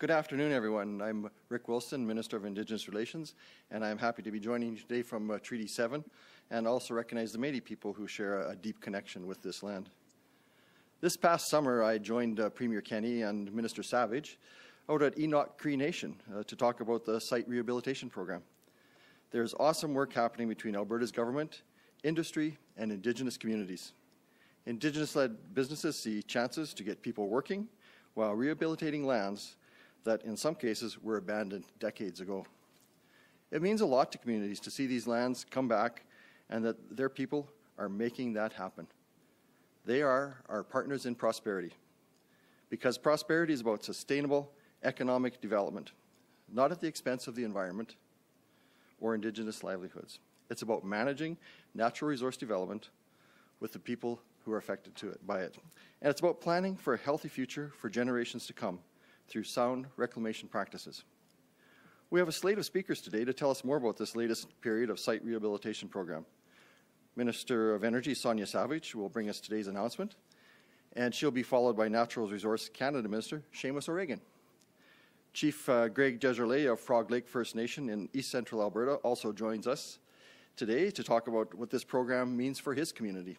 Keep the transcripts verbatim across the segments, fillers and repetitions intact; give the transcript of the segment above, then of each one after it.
Good afternoon, everyone. I'm Rick Wilson, Minister of Indigenous Relations, and I'm happy to be joining you today from uh, Treaty seven, and also recognize the Métis people who share a, a deep connection with this land. This past summer, I joined uh, Premier Kenny and Minister Savage out at Enoch Cree Nation uh, to talk about the Site Rehabilitation Program. There's awesome work happening between Alberta's government, industry, and Indigenous communities. Indigenous-led businesses see chances to get people working while rehabilitating lands that in some cases were abandoned decades ago. It means a lot to communities to see these lands come back and that their people are making that happen. They are our partners in prosperity, because prosperity is about sustainable economic development, not at the expense of the environment or Indigenous livelihoods. It's about managing natural resource development with the people who are affected to it, by it. And it's about planning for a healthy future for generations to come through sound reclamation practices. We have a slate of speakers today to tell us more about this latest period of site rehabilitation program. Minister of Energy Sonia Savage will bring us today's announcement, and she'll be followed by Natural Resource Canada Minister Seamus O'Regan. Chief uh, Greg Desjardins of Frog Lake First Nation in East Central Alberta also joins us today to talk about what this program means for his community.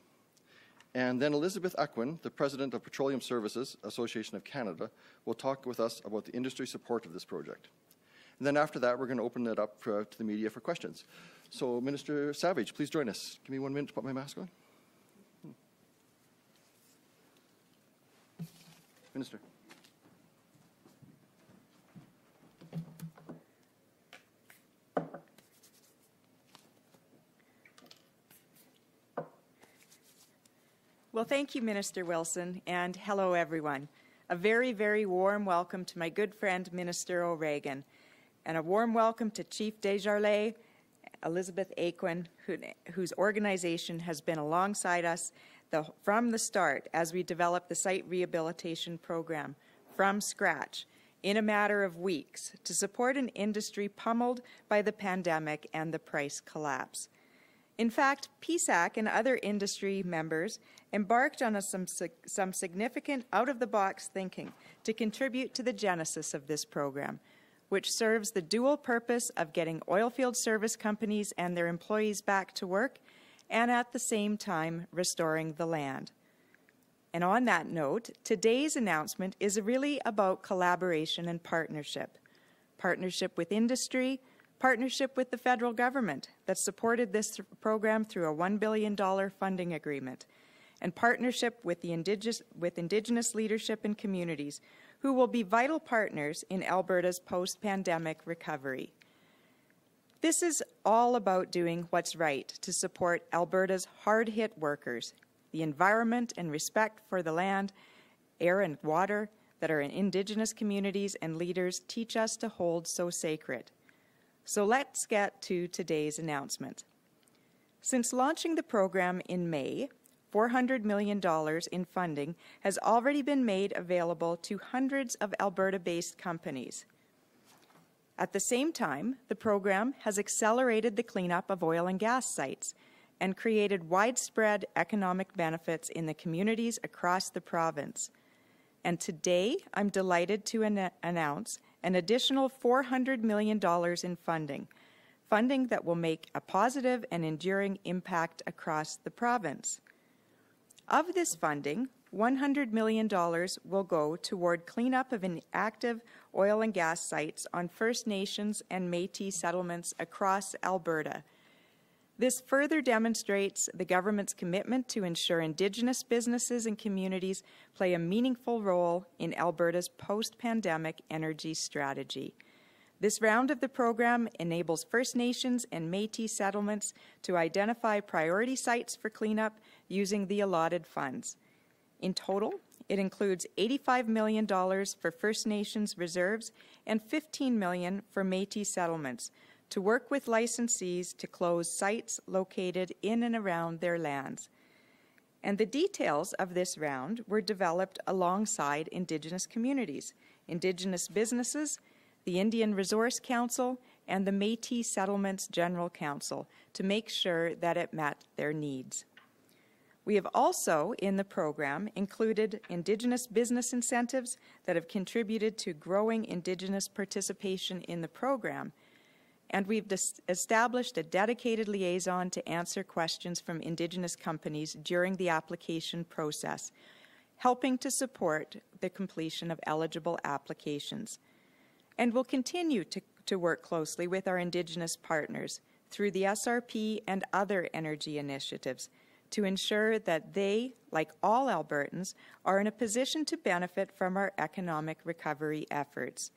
And then Elizabeth Aquin, the President of Petroleum Services Association of Canada, will talk with us about the industry support of this project. And then after that, we're going to open it up uh, to the media for questions. So, Minister Savage, please join us. Give me one minute to put my mask on. Hmm. Minister. Well, thank you, Minister Wilson, and hello, everyone. A very, very warm welcome to my good friend, Minister O'Regan, and a warm welcome to Chief Desjardins, Elizabeth Aquin, who, whose organization has been alongside us the, from the start as we develop the Site Rehabilitation Program from scratch in a matter of weeks to support an industry pummeled by the pandemic and the price collapse. In fact, P S A C and other industry members embarked on a, some, some significant out-of-the-box thinking to contribute to the genesis of this program, which serves the dual purpose of getting oilfield service companies and their employees back to work and at the same time restoring the land. And on that note, today's announcement is really about collaboration and partnership. Partnership with industry, partnership with the federal government that supported this program through a one billion dollar funding agreement, and partnership with, the indigenous, with Indigenous leadership and communities who will be vital partners in Alberta's post-pandemic recovery. This is all about doing what's right to support Alberta's hard-hit workers, the environment and respect for the land, air and water that our Indigenous communities and leaders teach us to hold so sacred. So let's get to today's announcement. Since launching the program in May, four hundred million dollars in funding has already been made available to hundreds of Alberta-based companies. At the same time, the program has accelerated the cleanup of oil and gas sites and created widespread economic benefits in the communities across the province. And today, I'm delighted to an- announce an additional four hundred million dollars in funding, funding that will make a positive and enduring impact across the province. Of this funding, one hundred million dollars will go toward cleanup of inactive oil and gas sites on First Nations and Métis settlements across Alberta. This further demonstrates the government's commitment to ensure Indigenous businesses and communities play a meaningful role in Alberta's post-pandemic energy strategy. This round of the program enables First Nations and Métis settlements to identify priority sites for cleanup using the allotted funds. In total, it includes eighty-five million dollars for First Nations reserves and fifteen million dollars for Métis settlements, to work with licensees to close sites located in and around their lands. And the details of this round were developed alongside Indigenous communities, Indigenous businesses, the Indian Resource Council, and the Métis Settlements General Council to make sure that it met their needs. We have also, in the program, included Indigenous business incentives that have contributed to growing Indigenous participation in the program, and we've established a dedicated liaison to answer questions from Indigenous companies during the application process, helping to support the completion of eligible applications. And we'll continue to, to work closely with our Indigenous partners through the S R P and other energy initiatives to ensure that they, like all Albertans, are in a position to benefit from our economic recovery efforts.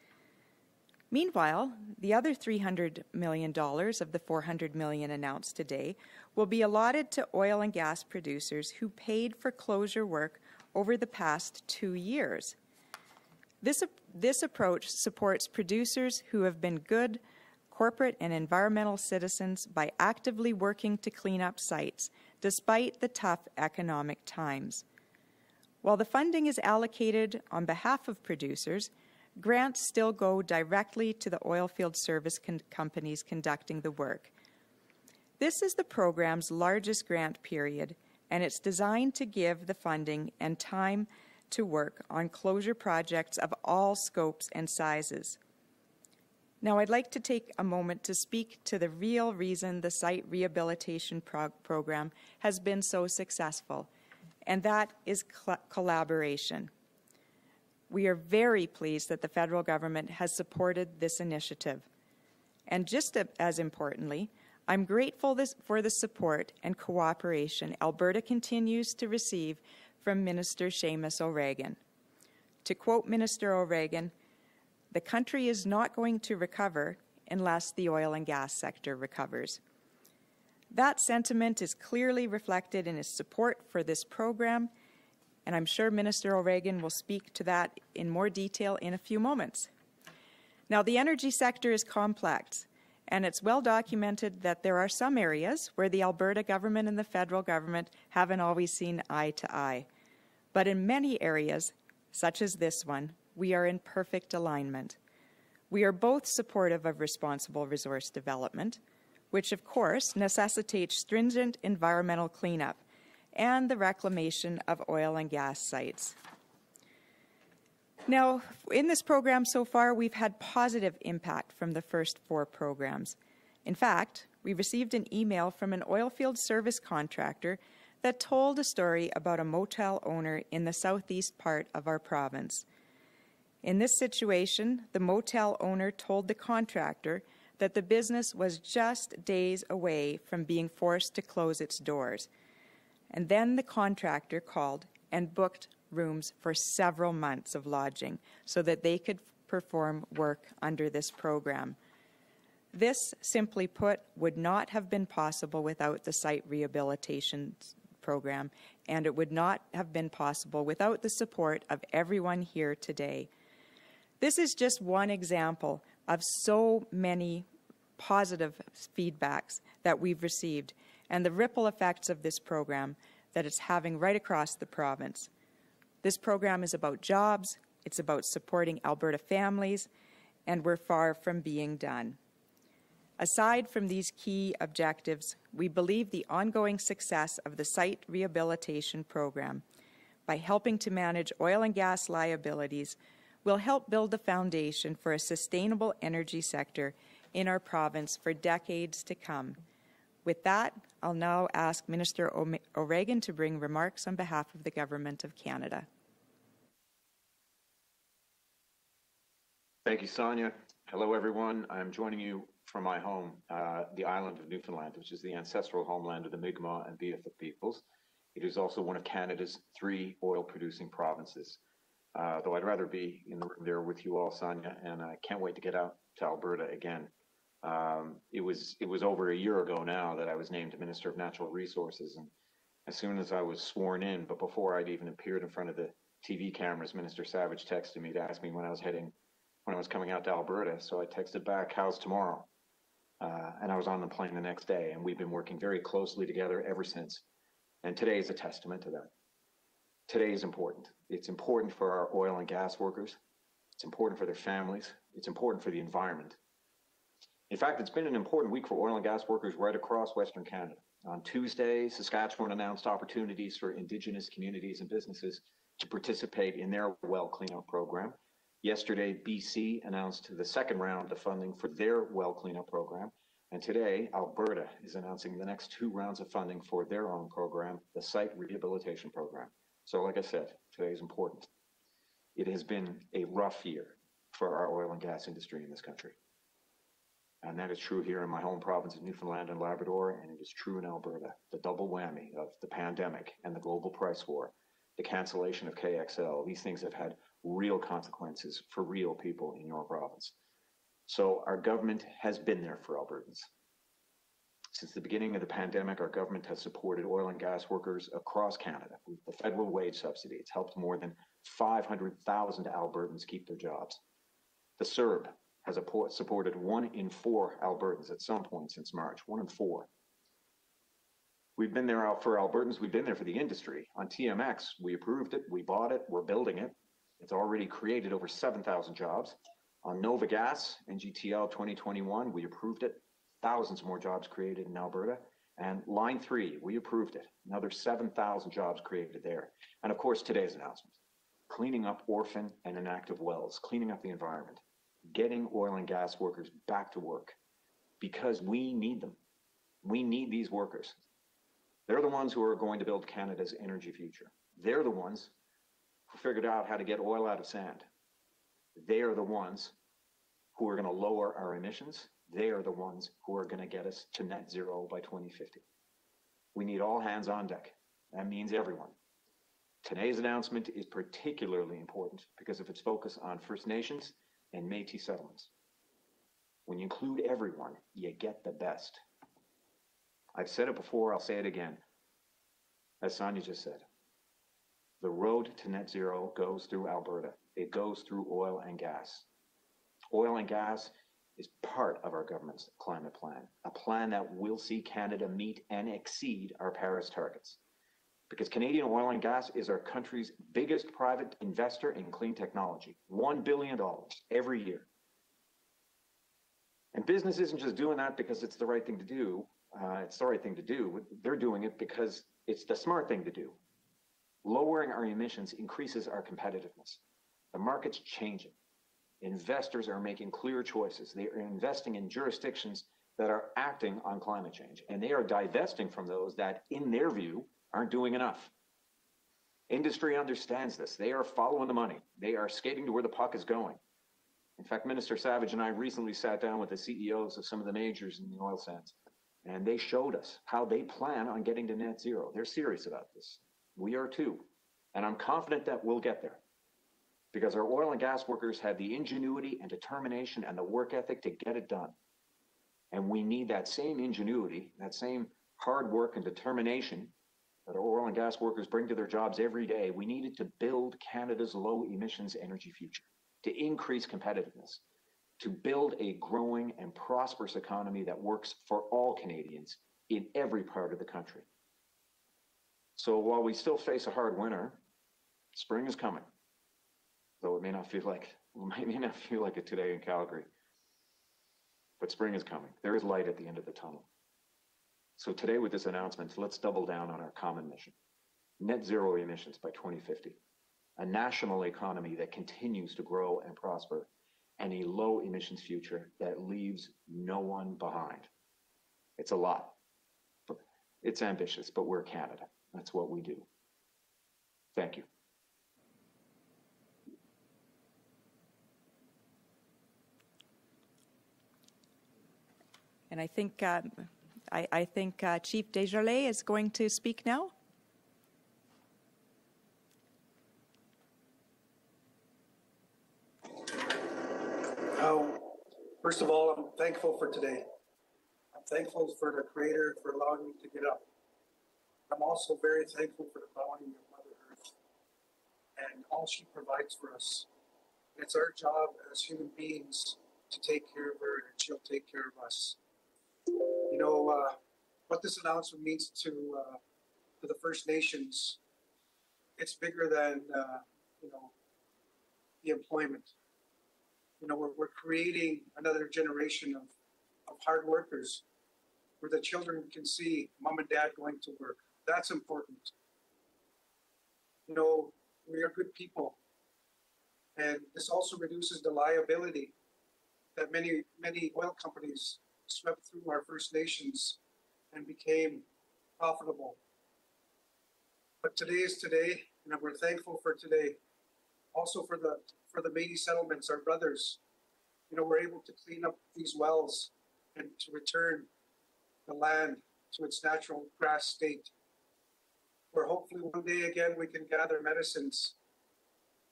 Meanwhile, the other three hundred million dollars of the four hundred million dollars announced today will be allotted to oil and gas producers who paid for closure work over the past two years. This, this approach supports producers who have been good corporate and environmental citizens by actively working to clean up sites, despite the tough economic times. While the funding is allocated on behalf of producers, grants still go directly to the oilfield service con- companies conducting the work. This is the program's largest grant period, and it's designed to give the funding and time to work on closure projects of all scopes and sizes. Now, I'd like to take a moment to speak to the real reason the Site Rehabilitation Prog- Program has been so successful, and that is cl- collaboration. We are very pleased that the federal government has supported this initiative. And just as importantly, I'm grateful this, for the support and cooperation Alberta continues to receive from Minister Seamus O'Regan. To quote Minister O'Regan, "The country is not going to recover unless the oil and gas sector recovers." That sentiment is clearly reflected in his support for this program, and I'm sure Minister O'Regan will speak to that in more detail in a few moments. Now, the energy sector is complex, and it's well documented that there are some areas where the Alberta government and the federal government haven't always seen eye to eye. But in many areas, such as this one, we are in perfect alignment. We are both supportive of responsible resource development, which of course necessitates stringent environmental cleanup and the reclamation of oil and gas sites. Now, in this program so far, we've had positive impact from the first four programs. In fact, we received an email from an oilfield service contractor that told a story about a motel owner in the southeast part of our province. In this situation, the motel owner told the contractor that the business was just days away from being forced to close its doors. And then the contractor called and booked rooms for several months of lodging so that they could perform work under this program. This, simply put, would not have been possible without the Site Rehabilitation Program, and it would not have been possible without the support of everyone here today. This is just one example of so many positive feedbacks that we've received and the ripple effects of this program that it's having right across the province. This program is about jobs, it's about supporting Alberta families, and we're far from being done. Aside from these key objectives, we believe the ongoing success of the Site Rehabilitation Program, by helping to manage oil and gas liabilities, will help build the foundation for a sustainable energy sector in our province for decades to come. With that, I'll now ask Minister O'Regan to bring remarks on behalf of the Government of Canada. Thank you, Sonia. Hello, everyone. I'm joining you from my home, uh, the island of Newfoundland, which is the ancestral homeland of the Mi'kmaq and Beatham peoples. It is also one of Canada's three oil-producing provinces. Uh, though I'd rather be in the room there with you all, Sonia, and I can't wait to get out to Alberta again. Um, it was it was over a year ago now that I was named Minister of Natural Resources, and as soon as I was sworn in, but before I'd even appeared in front of the T V cameras, Minister Savage texted me to ask me when I was heading, when I was coming out to Alberta. So I texted back, "How's tomorrow?" Uh, and I was on the plane the next day, and we've been working very closely together ever since. And today is a testament to that. Today is important. It's important for our oil and gas workers. It's important for their families. It's important for the environment. In fact, it's been an important week for oil and gas workers right across Western Canada. On Tuesday, Saskatchewan announced opportunities for Indigenous communities and businesses to participate in their well cleanup program. Yesterday, B C announced the second round of funding for their well cleanup program. And today, Alberta is announcing the next two rounds of funding for their own program, the Site Rehabilitation Program. So like I said, today is important. It has been a rough year for our oil and gas industry in this country. And that is true here in my home province of Newfoundland and Labrador, and it is true in Alberta. The double whammy of the pandemic and the global price war, the cancellation of K X L, these things have had real consequences for real people in your province. So our government has been there for Albertans. Since the beginning of the pandemic, our government has supported oil and gas workers across Canada with the federal wage subsidy. It's helped more than five hundred thousand Albertans keep their jobs. The S E R B has supported one in four Albertans at some point since March, one in four. We've been there for Albertans, we've been there for the industry. On T M X, we approved it, we bought it, we're building it. It's already created over seven thousand jobs. On Nova Gas, N G T L twenty twenty-one, we approved it. Thousands more jobs created in Alberta. And Line three, we approved it. Another seven thousand jobs created there. And of course, today's announcement. Cleaning up orphan and inactive wells, cleaning up the environment, getting oil and gas workers back to work because we need them. We need these workers. They're the ones who are going to build Canada's energy future. They're the ones who figured out how to get oil out of sand. They are the ones who are going to lower our emissions. They are the ones who are going to get us to net zero by twenty fifty. We need all hands on deck. That means everyone. Today's announcement is particularly important because of its focus on First Nations and Métis settlements. When you include everyone, you get the best. I've said it before, I'll say it again. As Sonia just said, the road to net zero goes through Alberta. It goes through oil and gas. Oil and gas is part of our government's climate plan, a plan that will see Canada meet and exceed our Paris targets. Because Canadian oil and gas is our country's biggest private investor in clean technology, one billion dollars every year. And business isn't just doing that because it's the right thing to do. Uh, it's the right thing to do. They're doing it because it's the smart thing to do. Lowering our emissions increases our competitiveness. The market's changing. Investors are making clear choices. They are investing in jurisdictions that are acting on climate change, and they are divesting from those that, in their view, aren't doing enough. Industry understands this. They are following the money. They are skating to where the puck is going. In fact, Minister Savage and I recently sat down with the C E Os of some of the majors in the oil sands, and they showed us how they plan on getting to net zero. They're serious about this. We are too, and I'm confident that we'll get there because our oil and gas workers have the ingenuity and determination and the work ethic to get it done. And we need that same ingenuity, that same hard work and determination that our oil and gas workers bring to their jobs every day. We needed to build Canada's low emissions energy future, to increase competitiveness, to build a growing and prosperous economy that works for all Canadians in every part of the country. So while we still face a hard winter, spring is coming, though it may not feel like it may not feel like it today in Calgary, but spring is coming. There is light at the end of the tunnel. So today with this announcement, let's double down on our common mission. Net zero emissions by twenty fifty, a national economy that continues to grow and prosper, and a low emissions future that leaves no one behind. It's a lot, but it's ambitious, but we're Canada. That's what we do. Thank you. And I think uh, I, I think uh, Chief Desjardins is going to speak now. Um, first of all, I'm thankful for today. I'm thankful for the Creator for allowing me to get up. I'm also very thankful for the bounty of Mother Earth and all she provides for us. It's our job as human beings to take care of her, and she'll take care of us. You know, uh, what this announcement means to, uh, to the First Nations, it's bigger than, uh, you know, the employment. You know, we're, we're creating another generation of, of hard workers where the children can see mom and dad going to work. That's important. You know, we are good people. And this also reduces the liability that many, many oil companies swept through our First Nations and became profitable. But today is today, and we're thankful for today. Also for the for the Métis settlements, our brothers. You know, we're able to clean up these wells and to return the land to its natural grass state, where hopefully one day again we can gather medicines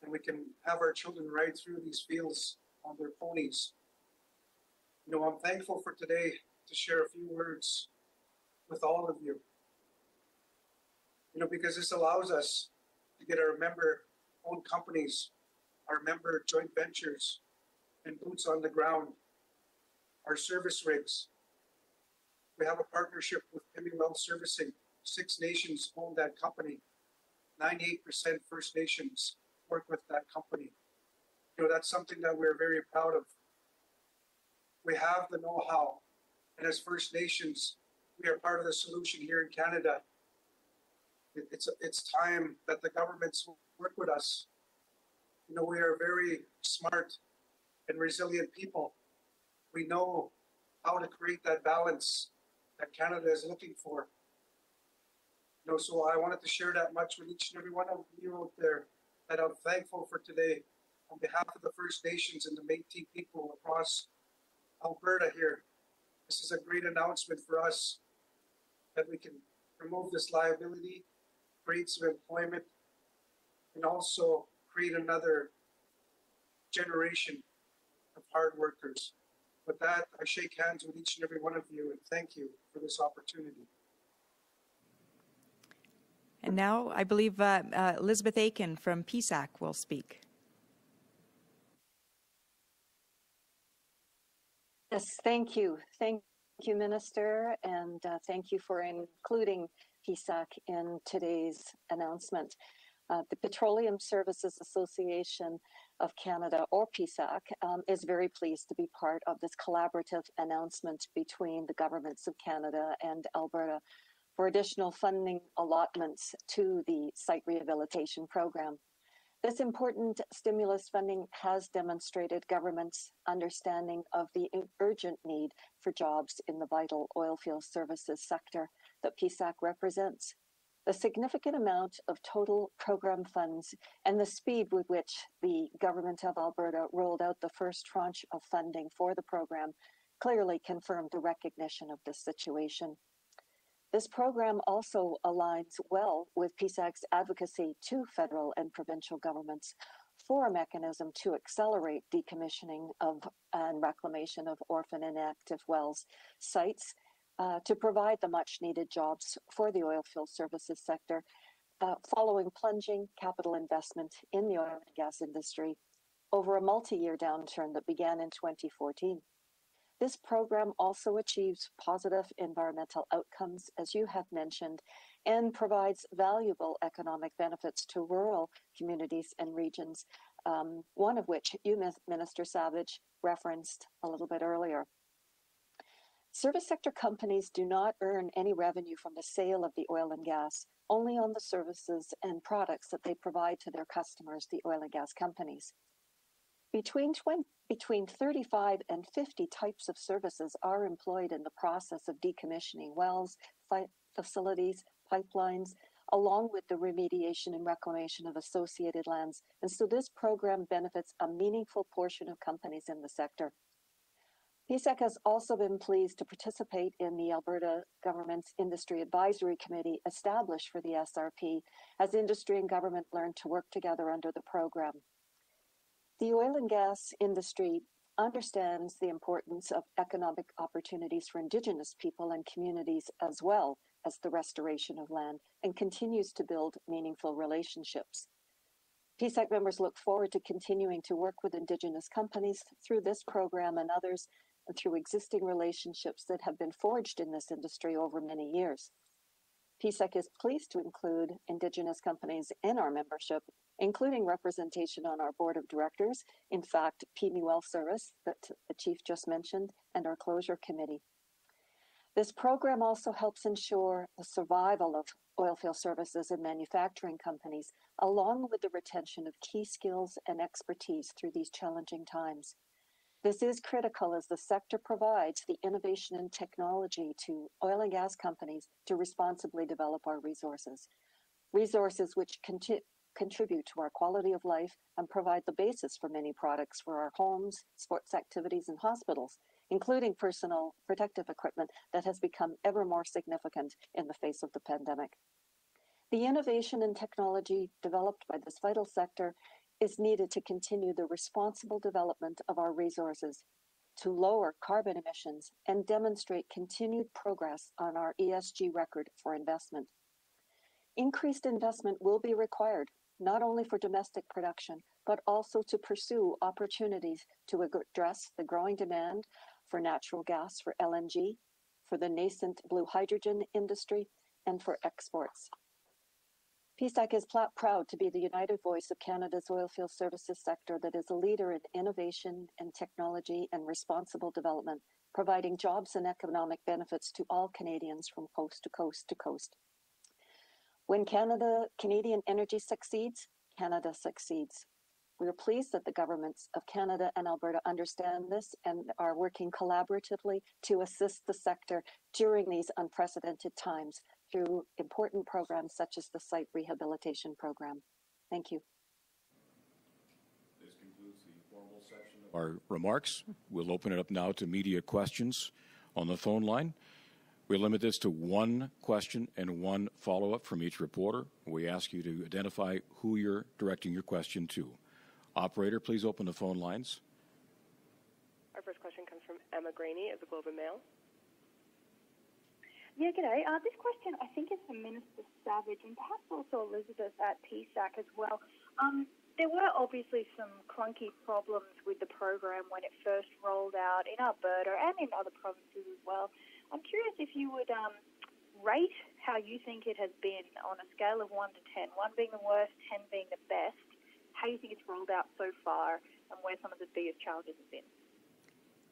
and we can have our children ride through these fields on their ponies. You know, I'm thankful for today to share a few words with all of you. You know, because this allows us to get our member-owned companies, our member joint ventures, and boots on the ground, our service rigs. We have a partnership with Pimmingwell Servicing. Six nations own that company. ninety-eight percent First Nations work with that company. You know, that's something that we're very proud of. We have the know-how, and as First Nations, we are part of the solution here in Canada. It's, it's time that the governments work with us. You know, we are very smart and resilient people. We know how to create that balance that Canada is looking for. You know, so I wanted to share that much with each and every one of you out there, that I'm thankful for today on behalf of the First Nations and the Métis people across Alberta here. This is a great announcement for us that we can remove this liability, create some employment, and also create another generation of hard workers. With that, I shake hands with each and every one of you and thank you for this opportunity. And now I believe uh, uh, Elizabeth Aquin from P S A C will speak. Yes, thank you. Thank you, Minister, and uh, thank you for including P S A C in today's announcement. Uh, the Petroleum Services Association of Canada, or P S A C, um, is very pleased to be part of this collaborative announcement between the governments of Canada and Alberta for additional funding allotments to the Site Rehabilitation Program. This important stimulus funding has demonstrated government's understanding of the urgent need for jobs in the vital oilfield services sector that P S A C represents. The significant amount of total program funds and the speed with which the government of Alberta rolled out the first tranche of funding for the program clearly confirmed the recognition of this situation. This program also aligns well with P S A C's advocacy to federal and provincial governments for a mechanism to accelerate decommissioning of and reclamation of orphan and active wells sites, Uh, to provide the much-needed jobs for the oilfield services sector, uh, following plunging capital investment in the oil and gas industry over a multi-year downturn that began in twenty fourteen. This program also achieves positive environmental outcomes, as you have mentioned, and provides valuable economic benefits to rural communities and regions, um, one of which you, Minister Savage, referenced a little bit earlier. Service sector companies do not earn any revenue from the sale of the oil and gas, only on the services and products that they provide to their customers, the oil and gas companies. Between, between thirty-five and fifty types of services are employed in the process of decommissioning wells, facilities, pipelines, along with the remediation and reclamation of associated lands. And so this program benefits a meaningful portion of companies in the sector. P S A C has also been pleased to participate in the Alberta Government's Industry Advisory Committee established for the S R P as industry and government learn to work together under the program. The oil and gas industry understands the importance of economic opportunities for Indigenous people and communities as well as the restoration of land and continues to build meaningful relationships. P S A C members look forward to continuing to work with Indigenous companies through this program and others, and through existing relationships that have been forged in this industry over many years. P S A C is pleased to include Indigenous companies in our membership, including representation on our board of directors, in fact, Pimmingwell Service that the Chief just mentioned, and our closure committee. This program also helps ensure the survival of oilfield services and manufacturing companies, along with the retention of key skills and expertise through these challenging times. This is critical as the sector provides the innovation and technology to oil and gas companies to responsibly develop our resources, resources which conti- contribute to our quality of life and provide the basis for many products for our homes, sports activities, and hospitals, including personal protective equipment that has become ever more significant in the face of the pandemic. The innovation and technology developed by this vital sector is needed to continue the responsible development of our resources, to lower carbon emissions, and demonstrate continued progress on our E S G record for investment. Increased investment will be required, not only for domestic production, but also to pursue opportunities to address the growing demand for natural gas, for L N G, for the nascent blue hydrogen industry, and for exports. P S A C is pl- proud to be the united voice of Canada's oilfield services sector that is a leader in innovation and technology and responsible development, providing jobs and economic benefits to all Canadians from coast to coast to coast. When Canada, Canadian energy succeeds, Canada succeeds. We are pleased that the governments of Canada and Alberta understand this and are working collaboratively to assist the sector during these unprecedented times through important programs such as the Site Rehabilitation Program. Thank you. This concludes the formal section of our remarks. We'll open it up now to media questions on the phone line. We limit this to one question and one follow-up from each reporter. We ask you to identify who you're directing your question to. Operator, please open the phone lines. Our first question comes from Emma Graney of the Globe and Mail. Yeah, g'day. Uh, this question, I think, is for Minister Savage and perhaps also Elizabeth at P S A C as well. Um, there were obviously some clunky problems with the program when it first rolled out in Alberta and in other provinces as well. I'm curious if you would um, rate how you think it has been on a scale of one to ten, one being the worst, ten being the best, how you think it's rolled out so far and where some of the biggest challenges have been.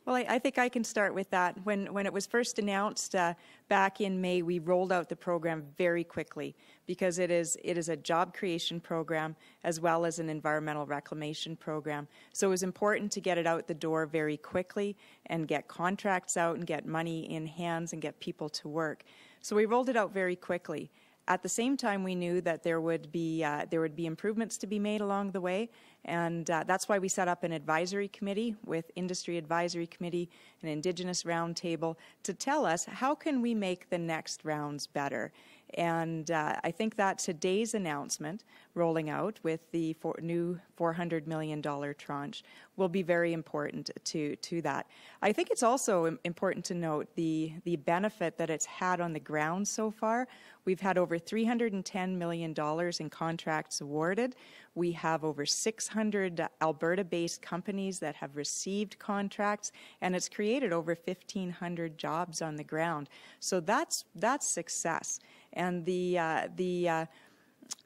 Well, I, I think I can start with that. When when it was first announced uh, back in May, we rolled out the program very quickly because it is it is a job creation program as well as an environmental reclamation program. So it was important to get it out the door very quickly and get contracts out and get money in hands and get people to work. So we rolled it out very quickly. At the same time, we knew that there would be uh, there would be improvements to be made along the way, and uh, that's why we set up an advisory committee with industry advisory committee, an Indigenous roundtable to tell us how can we make the next rounds better. And uh, I think that today's announcement, rolling out with the for, new four hundred million dollars tranche, will be very important to to that. I think it's also important to note the the benefit that it's had on the ground so far. We've had over three hundred ten million dollars in contracts awarded. We have over six hundred Alberta-based companies that have received contracts, and it's created over fifteen hundred jobs on the ground. So that's that's success. And the uh, the uh,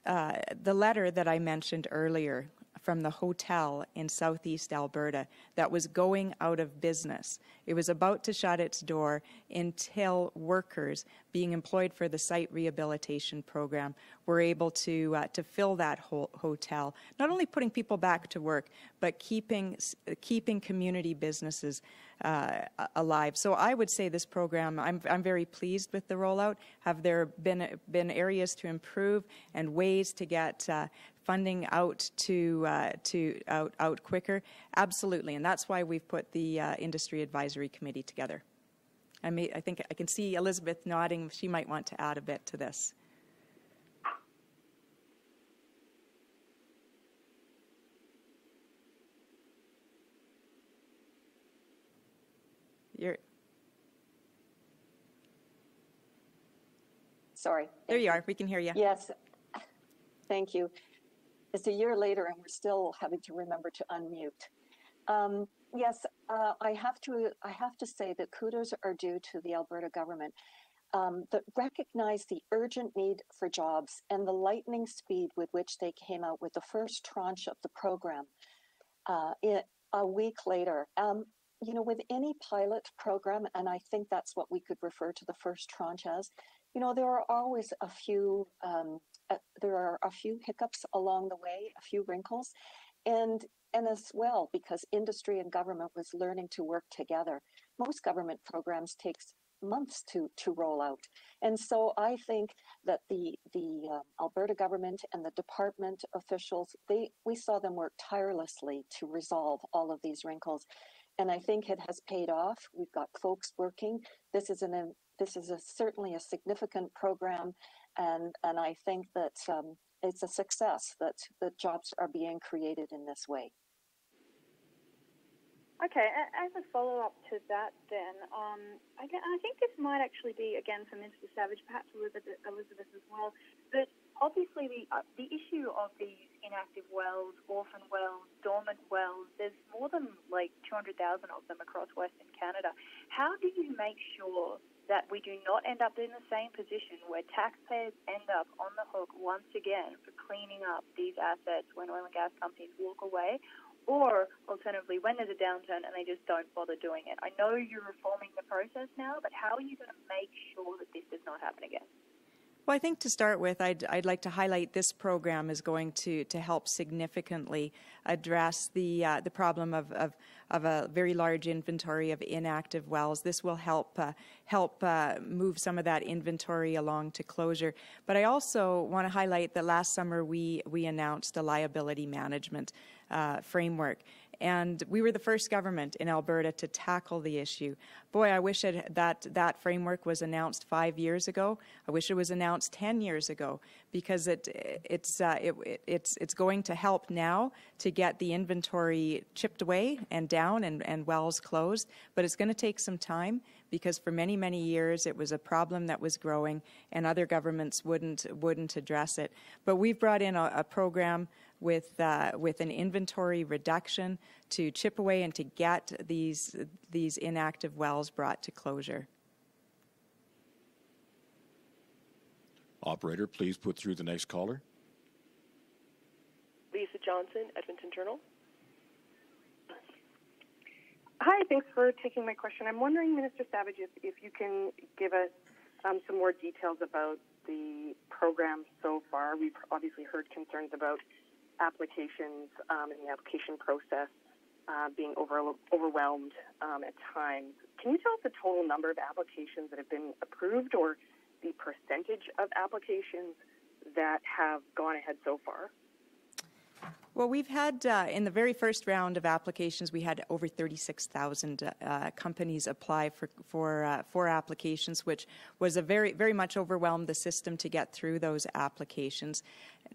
uh, the letter that I mentioned earlier from the hotel in southeast Alberta that was going out of business. It was about to shut its door until workers being employed for the site rehabilitation program were able to uh, to fill that whole hotel, not only putting people back to work, but keeping keeping community businesses uh, alive. So I would say this program, I'm I'm very pleased with the rollout. Have there been been areas to improve and ways to get uh, funding out to uh, to out out quicker? Absolutely, and that's why we've put the uh, industry advisory committee together. I may, I think I can see Elizabeth nodding. She might want to add a bit to this. You're sorry. There you are. We can hear you. Yes. Thank you. It's a year later and we're still having to remember to unmute. Um, yes, uh, I have to I have to say that kudos are due to the Alberta government um, that recognized the urgent need for jobs and the lightning speed with which they came out with the first tranche of the program uh, it, a week later. Um, you know, with any pilot program, and I think that's what we could refer to the first tranche as, you know, there are always a few, um, uh, there are a few hiccups along the way, a few wrinkles, and and as well, because industry and government was learning to work together. Most government programs takes months to to roll out. And so I think that the the um, Alberta government and the department officials, they we saw them work tirelessly to resolve all of these wrinkles. And I think it has paid off. We've got folks working. This is an a, this is a, certainly a significant program, and and I think that um, it's a success that the jobs are being created in this way. Okay, as a follow-up to that then, um, I, I think this might actually be, again, for Minister Savage, perhaps Elizabeth as well, but obviously the, uh, the issue of these inactive wells, orphan wells, dormant wells, there's more than like two hundred thousand of them across Western Canada. How do you make sure that we do not end up in the same position where taxpayers end up on the hook once again for cleaning up these assets when oil and gas companies walk away? Or, alternatively, when there's a downturn and they just don't bother doing it. I know you're reforming the process now, but how are you going to make sure that this does not happen again? Well, I think to start with, I'd, I'd like to highlight this program is going to, to help significantly address the uh, the problem of, of of a very large inventory of inactive wells. This will help uh, help uh, move some of that inventory along to closure. But I also want to highlight that last summer we we announced a liability management uh, framework. And we were the first government in Alberta to tackle the issue. Boy, I wish it, that that framework was announced five years ago. I wish it was announced ten years ago, because it it's uh, it, it's it's going to help now to get the inventory chipped away and down and and wells closed. But it's going to take some time, because for many many years it was a problem that was growing, and other governments wouldn't wouldn't address it. But we've brought in a, a program with uh, with an inventory reduction to chip away and to get these these inactive wells brought to closure. Operator, please put through the next caller. Lisa Johnson, Edmonton Journal. Hi, thanks for taking my question. I'm wondering, Minister Savage, if, if you can give us um, some more details about the program so far. We've obviously heard concerns about applications um, and the application process uh, being over, overwhelmed um, at times. Can you tell us the total number of applications that have been approved, or the percentage of applications that have gone ahead so far? Well, we've had, uh, in the very first round of applications, we had over thirty-six thousand uh, companies apply for for, uh, for applications, which was a very, very much overwhelmed the system to get through those applications.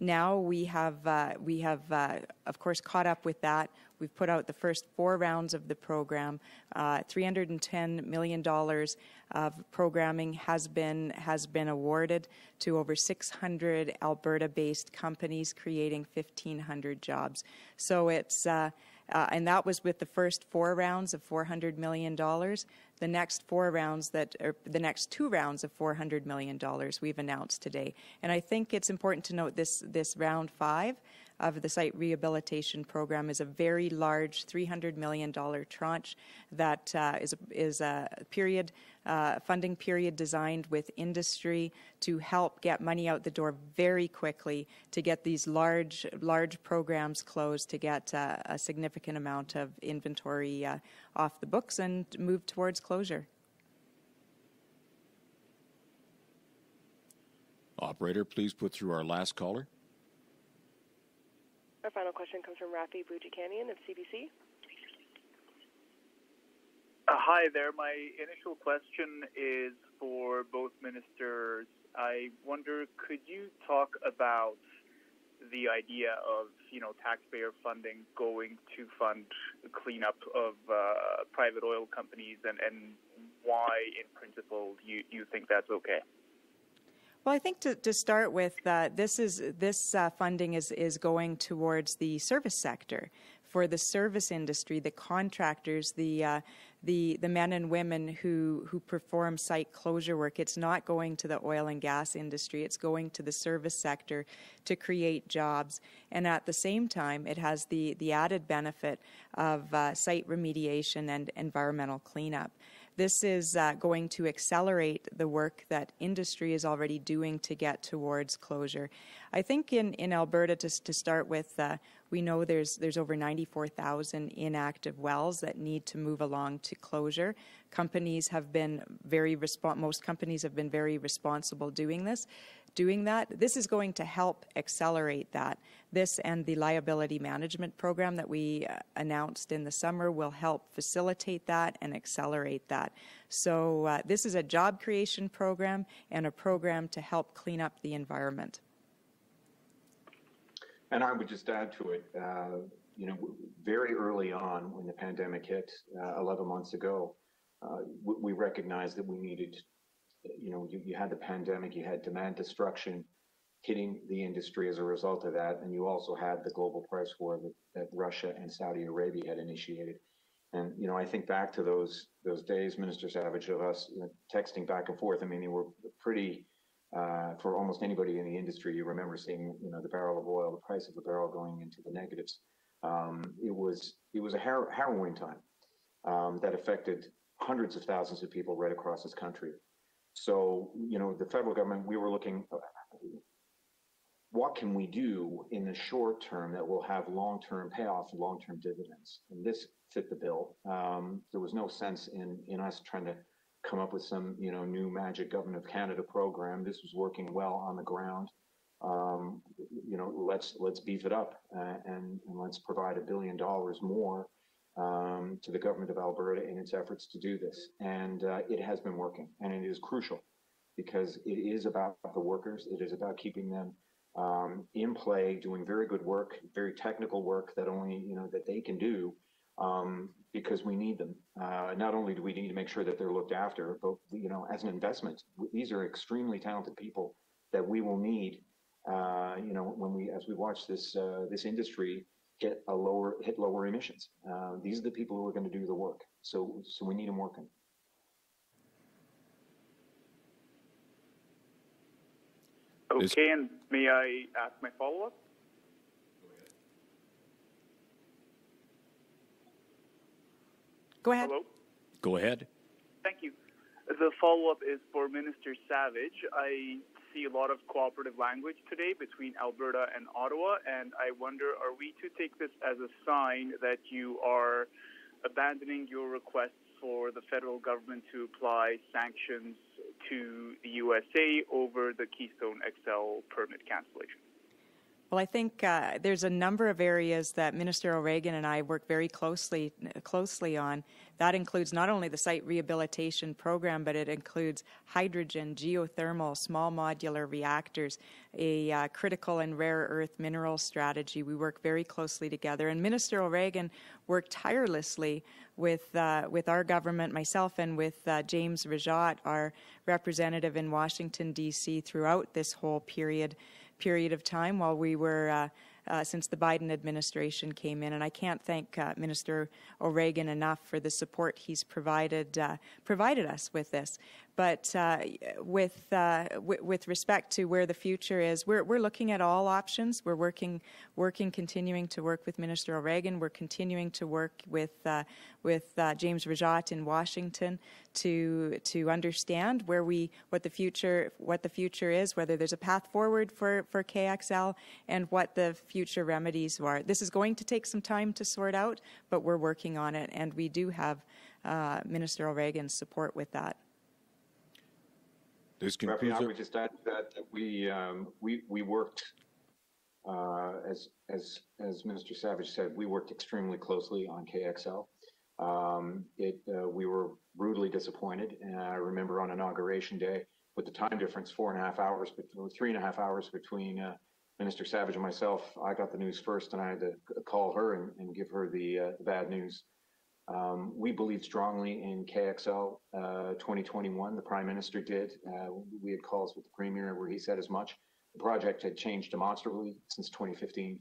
Now we have, uh, we have uh, of course, caught up with that. We've put out the first four rounds of the program. Uh, three hundred ten million dollars of programming has been, has been awarded to over six hundred Alberta-based companies, creating fifteen hundred jobs. Jobs. So it's, uh, uh, and that was with the first four rounds of four hundred million dollars. The next four rounds that, or the next two rounds of four hundred million dollars we've announced today. And I think it's important to note this, this round five of the Site Rehabilitation Program is a very large three hundred million dollars tranche that uh, is, a, is a period, uh, funding period designed with industry to help get money out the door very quickly to get these large, large programs closed, to get uh, a significant amount of inventory uh, off the books and move towards closure. Operator, please put through our last caller. Our final question comes from Rafi Bujikanyan of C B C. Uh, hi there. My initial question is for both ministers. I wonder, could you talk about the idea of, you know, taxpayer funding going to fund the cleanup of uh, private oil companies, and, and why, in principle, you, you think that's okay? Well, I think to, to start with, uh, this is this uh, funding is is going towards the service sector. for the service industry, the contractors, the uh, the the men and women who who perform site closure work. It's not going to the oil and gas industry. It's going to the service sector to create jobs. And at the same time, it has the the added benefit of uh, site remediation and environmental cleanup. This is uh, going to accelerate the work that industry is already doing to get towards closure. I think in, in Alberta, to, to start with, uh, we know there's, there's over ninety-four thousand inactive wells that need to move along to closure. Companies have been very respons- most companies have been very responsible doing this. Doing that, this is going to help accelerate that. This and the liability management program that we uh, announced in the summer will help facilitate that and accelerate that. So uh, this is a job creation program and a program to help clean up the environment. And I would just add to it, uh, you know, very early on when the pandemic hit uh, eleven months ago, uh, we recognized that we needed, you know, you, you had the pandemic, you had demand destruction hitting the industry as a result of that, and you also had the global price war that, that Russia and Saudi Arabia had initiated. And, you know, I think back to those those days, Minister Savage, of us you know, texting back and forth. I mean, they were pretty, uh, for almost anybody in the industry, you remember seeing, you know, the barrel of oil, the price of the barrel going into the negatives. Um, it was it was a har harrowing time um, that affected hundreds of thousands of people right across this country. So, you know, the federal government, we were looking, what can we do in the short term that will have long-term payoff, long-term dividends? And this fit the bill. Um, there was no sense in, in us trying to come up with some, you know, new magic Government of Canada program. This was working well on the ground. Um, you know, let's, let's beef it up uh, and, and let's provide a billion dollars more Um, to the government of Alberta in its efforts to do this. And uh, it has been working, and it is crucial because it is about the workers. It is about keeping them um, in play, doing very good work, very technical work that only, you know, that they can do um, because we need them. Uh, not only do we need to make sure that they're looked after, but, you know, as an investment, these are extremely talented people that we will need, uh, you know, when we, as we watch this, uh, this industry get a lower, hit lower emissions. Uh, these are the people who are going to do the work. So, so we need them working. Okay, and may I ask my follow-up? Go ahead. Hello? Go ahead. Thank you. The follow-up is for Minister Savage. I see a lot of cooperative language today between Alberta and Ottawa, and I wonder, are we to take this as a sign that you are abandoning your requests for the federal government to apply sanctions to the U S A over the Keystone X L permit cancellation? Well, I think uh, there's a number of areas that Minister O'Regan and I work very closely closely on. That includes not only the site rehabilitation program, but it includes hydrogen, geothermal, small modular reactors, a uh, critical and rare earth mineral strategy. We work very closely together, and Minister O'Regan worked tirelessly with uh, with our government, myself, and with uh, James Rajat, our representative in Washington, D C, throughout this whole period. period of time while we were, uh, uh, since the Biden administration came in. And I can't thank uh, Minister O'Regan enough for the support he's provided, uh, provided us with this. But uh, with, uh, with respect to where the future is, we're, we're looking at all options. We're working, working, continuing to work with Minister O'Regan. We're continuing to work with, uh, with uh, James Rajat in Washington to, to understand where we, what the future, what the future is, whether there's a path forward for, for K X L, and what the future remedies are. This is going to take some time to sort out, but we're working on it, and we do have uh, Minister O'Regan's support with that. Rafi, I would just add to that that we um, we we worked, uh, as as as Minister Savage said, we worked extremely closely on K X L. Um, it uh, we were brutally disappointed, and I remember on inauguration day, with the time difference, four and a half hours, three and a half hours between uh, Minister Savage and myself. I got the news first, and I had to call her and, and give her the, uh, the bad news. Um, we believe strongly in K X L uh, twenty twenty-one. The Prime Minister did. Uh, we had calls with the Premier where he said as much. The project had changed demonstrably since twenty fifteen.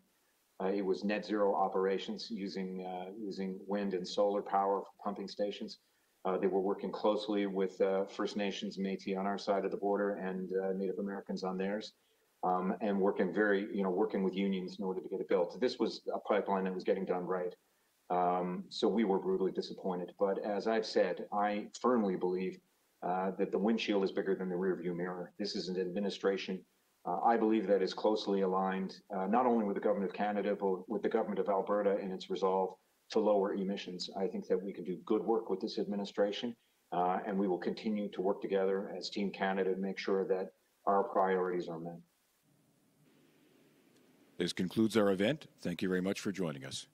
Uh, it was net zero operations using uh, using wind and solar power for pumping stations. Uh, they were working closely with uh, First Nations, Métis on our side of the border and uh, Native Americans on theirs, um, and working very, you know, working with unions in order to get it built. This was a pipeline that was getting done right. Um, so we were brutally disappointed. But as I've said, I firmly believe uh, that the windshield is bigger than the rearview mirror. This is an administration. Uh, I believe that is closely aligned, uh, not only with the government of Canada, but with the government of Alberta in its resolve to lower emissions. I think that we can do good work with this administration, uh, and we will continue to work together as Team Canada to make sure that our priorities are met. This concludes our event. Thank you very much for joining us.